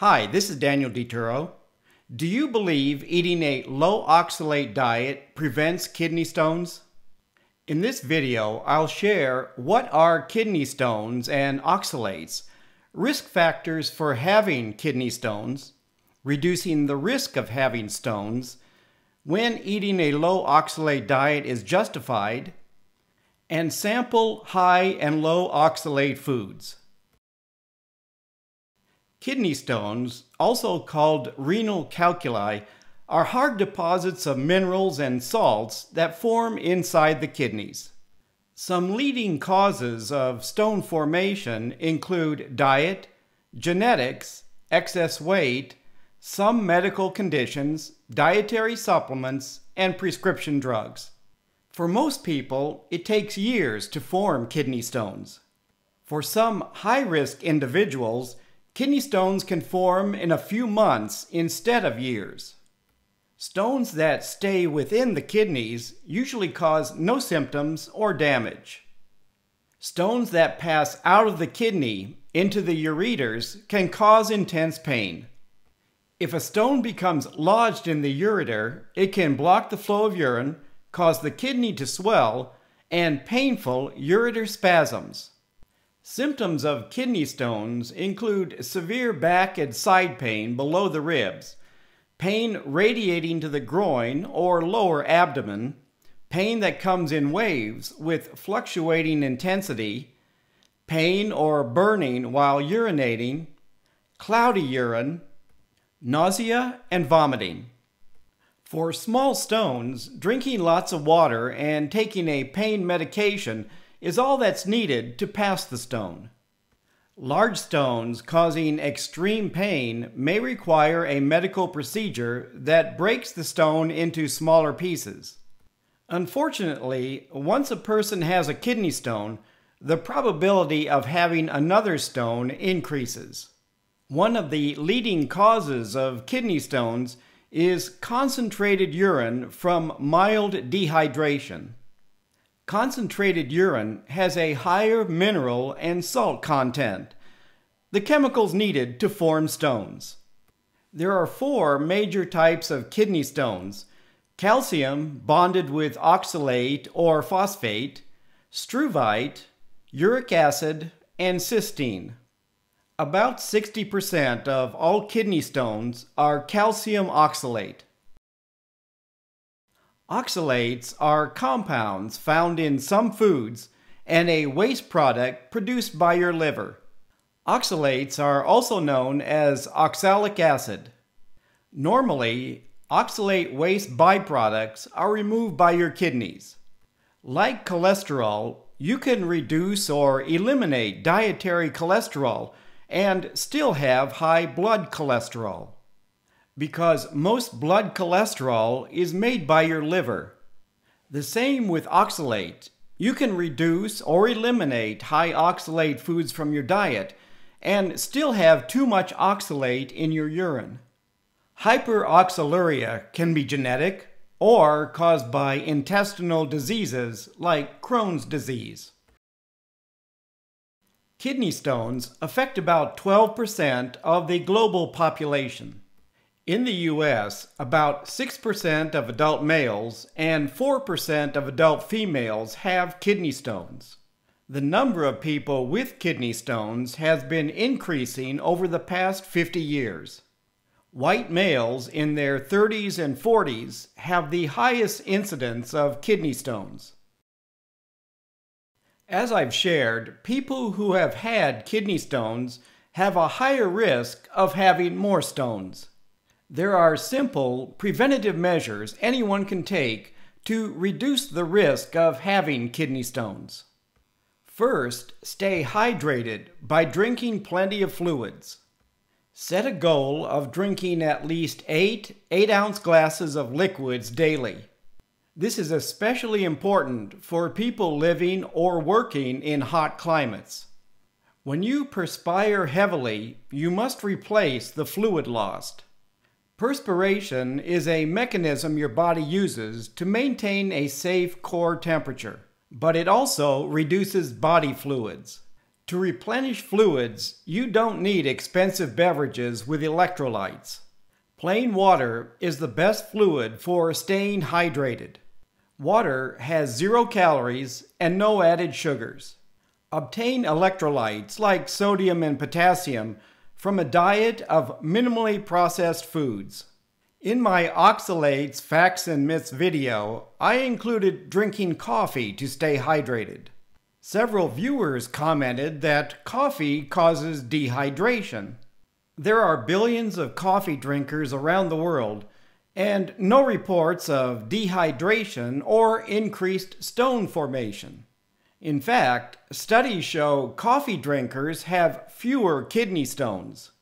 Hi, this is Daniel DiTuro. Do you believe eating a low oxalate diet prevents kidney stones? In this video, I'll share what are kidney stones and oxalates, risk factors for having kidney stones, reducing the risk of having stones, when eating a low oxalate diet is justified, and sample high and low oxalate foods. Kidney stones, also called renal calculi, are hard deposits of minerals and salts that form inside the kidneys. Some leading causes of stone formation include diet, genetics, excess weight, some medical conditions, dietary supplements, and prescription drugs. For most people, it takes years to form kidney stones. For some high-risk individuals, kidney stones can form in a few months instead of years. Stones that stay within the kidneys usually cause no symptoms or damage. Stones that pass out of the kidney into the ureters can cause intense pain. If a stone becomes lodged in the ureter, it can block the flow of urine, cause the kidney to swell, and painful ureter spasms. Symptoms of kidney stones include severe back and side pain below the ribs, pain radiating to the groin or lower abdomen, pain that comes in waves with fluctuating intensity, pain or burning while urinating, cloudy urine, nausea, and vomiting. For small stones, drinking lots of water and taking a pain medication is all that's needed to pass the stone. Large stones causing extreme pain may require a medical procedure that breaks the stone into smaller pieces. Unfortunately, once a person has a kidney stone, the probability of having another stone increases. One of the leading causes of kidney stones is concentrated urine from mild dehydration. Concentrated urine has a higher mineral and salt content, the chemicals needed to form stones. There are four major types of kidney stones: calcium bonded with oxalate or phosphate, struvite, uric acid, and cysteine. About 60% of all kidney stones are calcium oxalate. Oxalates are compounds found in some foods and a waste product produced by your liver. Oxalates are also known as oxalic acid. Normally, oxalate waste byproducts are removed by your kidneys. Like cholesterol, you can reduce or eliminate dietary cholesterol and still have high blood cholesterol, because most blood cholesterol is made by your liver. The same with oxalate. You can reduce or eliminate high oxalate foods from your diet and still have too much oxalate in your urine. Hyperoxaluria can be genetic or caused by intestinal diseases like Crohn's disease. Kidney stones affect about 12% of the global population. In the U.S., about 6% of adult males and 4% of adult females have kidney stones. The number of people with kidney stones has been increasing over the past 50 years. White males in their 30s and 40s have the highest incidence of kidney stones. As I've shared, people who have had kidney stones have a higher risk of having more stones. There are simple preventative measures anyone can take to reduce the risk of having kidney stones. First, stay hydrated by drinking plenty of fluids. Set a goal of drinking at least 8 8-ounce glasses of liquids daily. This is especially important for people living or working in hot climates. When you perspire heavily, you must replace the fluid lost. Perspiration is a mechanism your body uses to maintain a safe core temperature, but it also reduces body fluids. To replenish fluids, you don't need expensive beverages with electrolytes. Plain water is the best fluid for staying hydrated. Water has 0 calories and no added sugars. Obtain electrolytes like sodium and potassium from a diet of minimally processed foods. In my oxalates facts and myths video, I included drinking coffee to stay hydrated. Several viewers commented that coffee causes dehydration. There are billions of coffee drinkers around the world, and no reports of dehydration or increased stone formation. In fact, studies show coffee drinkers have fewer kidney stones.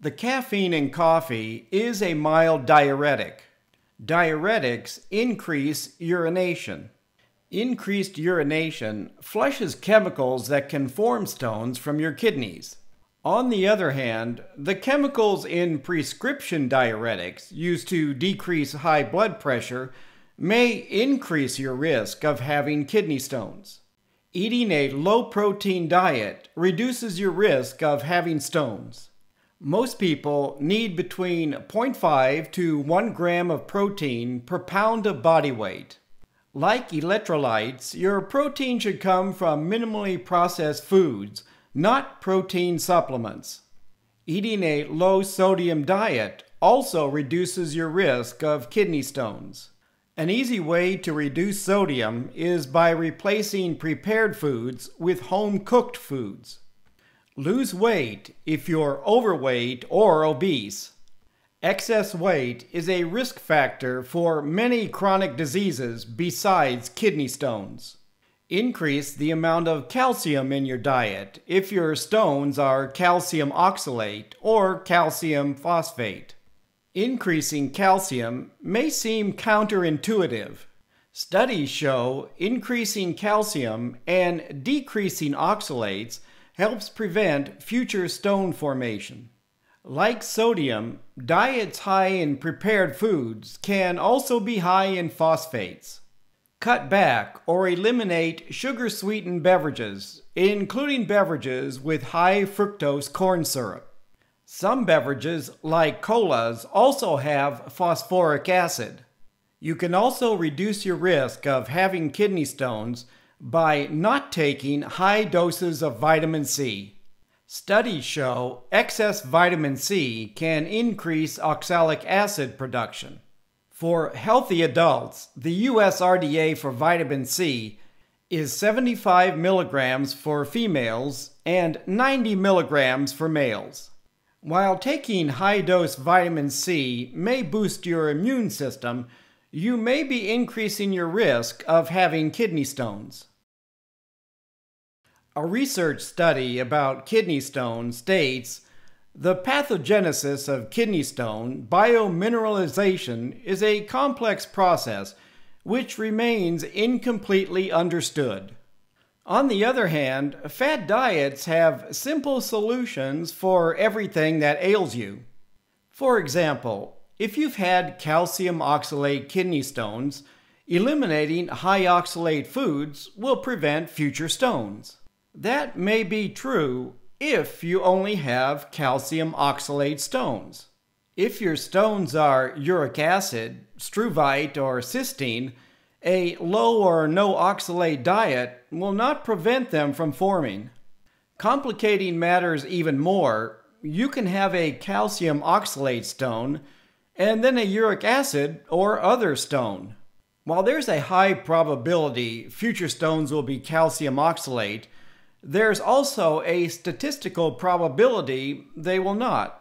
The caffeine in coffee is a mild diuretic. Diuretics increase urination. Increased urination flushes chemicals that can form stones from your kidneys. On the other hand, the chemicals in prescription diuretics used to decrease high blood pressure may increase your risk of having kidney stones. Eating a low-protein diet reduces your risk of having stones. Most people need between 0.5 to 1 gram of protein per pound of body weight. Like electrolytes, your protein should come from minimally processed foods, not protein supplements. Eating a low-sodium diet also reduces your risk of kidney stones. An easy way to reduce sodium is by replacing prepared foods with home-cooked foods. Lose weight if you're overweight or obese. Excess weight is a risk factor for many chronic diseases besides kidney stones. Increase the amount of calcium in your diet if your stones are calcium oxalate or calcium phosphate. Increasing calcium may seem counterintuitive. Studies show increasing calcium and decreasing oxalates helps prevent future stone formation. Like sodium, diets high in prepared foods can also be high in phosphates. Cut back or eliminate sugar-sweetened beverages, including beverages with high fructose corn syrup. Some beverages, like colas, also have phosphoric acid. You can also reduce your risk of having kidney stones by not taking high doses of vitamin C. Studies show excess vitamin C can increase oxalic acid production. For healthy adults, the U.S. RDA for vitamin C is 75 milligrams for females and 90 milligrams for males. While taking high-dose vitamin C may boost your immune system, you may be increasing your risk of having kidney stones. A research study about kidney stone states the pathogenesis of kidney stone biomineralization is a complex process which remains incompletely understood. On the other hand, fat diets have simple solutions for everything that ails you. For example, if you've had calcium oxalate kidney stones, eliminating high oxalate foods will prevent future stones. That may be true if you only have calcium oxalate stones. If your stones are uric acid, struvite, or cysteine, a low or no oxalate diet will not prevent them from forming. Complicating matters even more, you can have a calcium oxalate stone and then a uric acid or other stone. While there's a high probability future stones will be calcium oxalate, there's also a statistical probability they will not.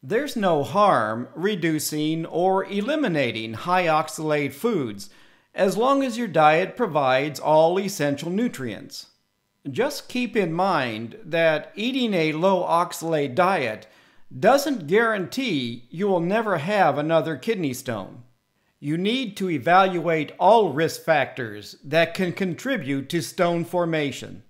There's no harm reducing or eliminating high oxalate foods as long as your diet provides all essential nutrients. Just keep in mind that eating a low oxalate diet doesn't guarantee you will never have another kidney stone. You need to evaluate all risk factors that can contribute to stone formation.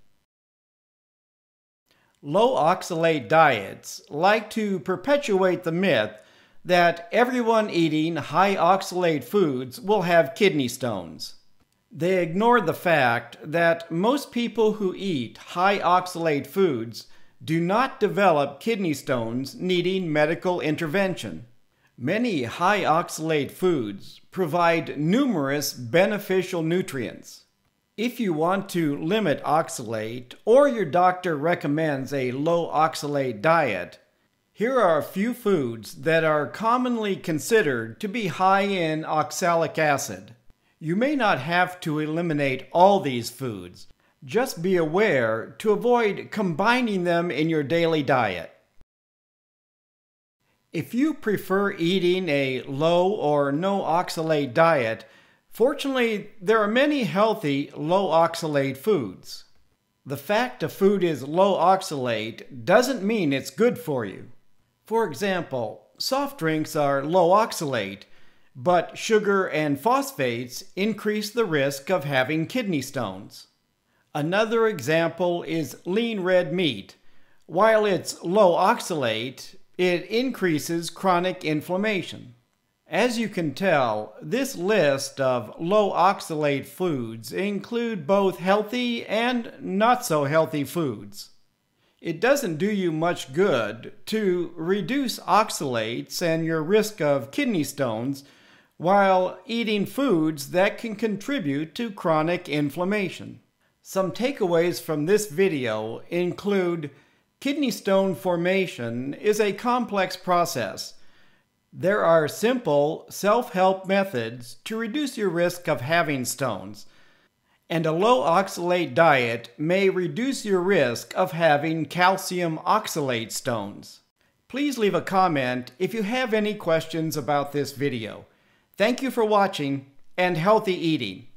Low oxalate diets like to perpetuate the myth that everyone eating high oxalate foods will have kidney stones. They ignored the fact that most people who eat high oxalate foods do not develop kidney stones needing medical intervention. Many high oxalate foods provide numerous beneficial nutrients. If you want to limit oxalate or your doctor recommends a low oxalate diet, here are a few foods that are commonly considered to be high in oxalic acid. You may not have to eliminate all these foods. Just be aware to avoid combining them in your daily diet. If you prefer eating a low or no oxalate diet, fortunately, there are many healthy low oxalate foods. The fact a food is low oxalate doesn't mean it's good for you. For example, soft drinks are low oxalate, but sugar and phosphates increase the risk of having kidney stones. Another example is lean red meat. While it's low oxalate, it increases chronic inflammation. As you can tell, this list of low oxalate foods include both healthy and not so healthy foods. It doesn't do you much good to reduce oxalates and your risk of kidney stones while eating foods that can contribute to chronic inflammation. Some takeaways from this video include: kidney stone formation is a complex process. There are simple self-help methods to reduce your risk of having stones, and a low oxalate diet may reduce your risk of having calcium oxalate stones. Please leave a comment if you have any questions about this video. Thank you for watching, and healthy eating.